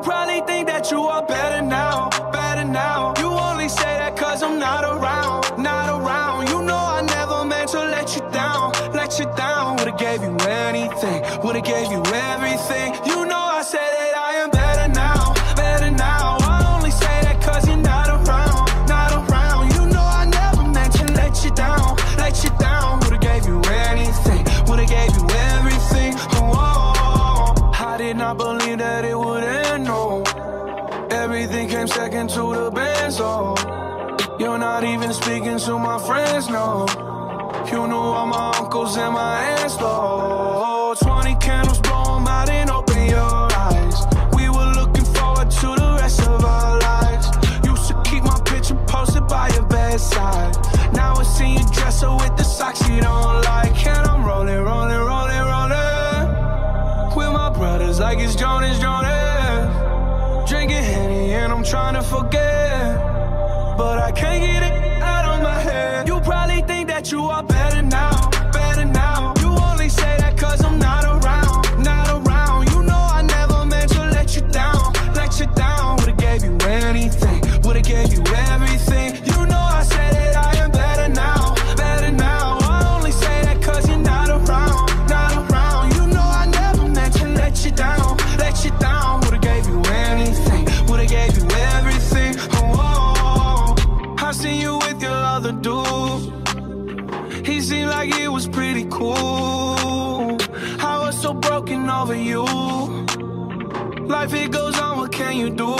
People probably think that you are better now, better now. You only say that 'cause I'm not around, not around. You know I never meant to let you down, let you down. Would've gave you anything, would've gave you everything. You know I said that I am better now, better now. I only say that 'cause you're not around, not around. You know I never meant to let you down, let you down. Would've gave you anything, would've gave you everything. Oh, I did not believe that it would end, no. Everything came second to the band, so you're not even speaking to my friends, no. You knew all my uncles and my aunts, though. 20 candles, blow 'em out and open your eyes. We were looking forward to the rest of our lives. Used to keep my picture posted by your bedside. Now I see you dress up with the socks you don't like. And I'm rolling, rolling, rolling, rolling with my brothers like it's Jonas, Jonas. Drinking Henny and I'm trying to forget, but I can't get it out of my head. You probably think that you are better now, better now. You only say that 'cause I'm not around, not around. You know I never meant to let you down, let you down. Would've gave you anything, would've gave you everything. You know I said that I am better now, better now. I only say that 'cause you're not around, not around. You know I never meant to let you down, let you down. Would've gave you anything, would've gave you everything. I seen you with your other dude. He seemed like he was pretty cool. I was so broken over you. Life, it goes on, what can you do?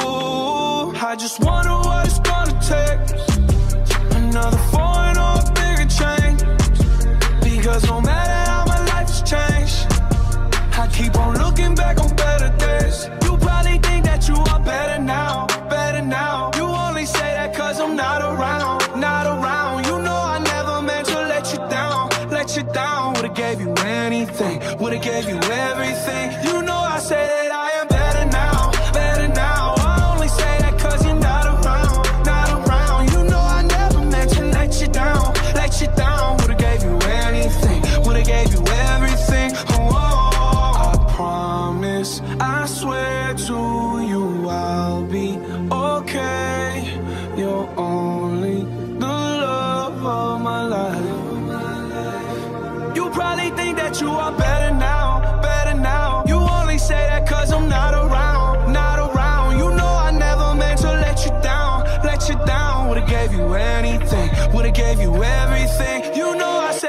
I just wonder what it's gonna take. Another foreign or a bigger change. Because no matter how my life has changed, I keep on looking back on better days. You probably think that you are better now, better now. You only say that 'cause I'm not around, not around. You know I never meant to let you down, let you down. Would've gave you anything, would've gave you everything. You know I said that I am better now, better now. I only say that 'cause you're not around, not around. You know I never meant to let you down, let you down. Would've gave you anything, would've gave you everything. I swear to you I'll be okay. You're only the love of my life. You probably think that you are better now, better now. You only say that 'cause I'm not around, not around. You know I never meant to let you down, let you down. Would've gave you anything, would've gave you everything. You know I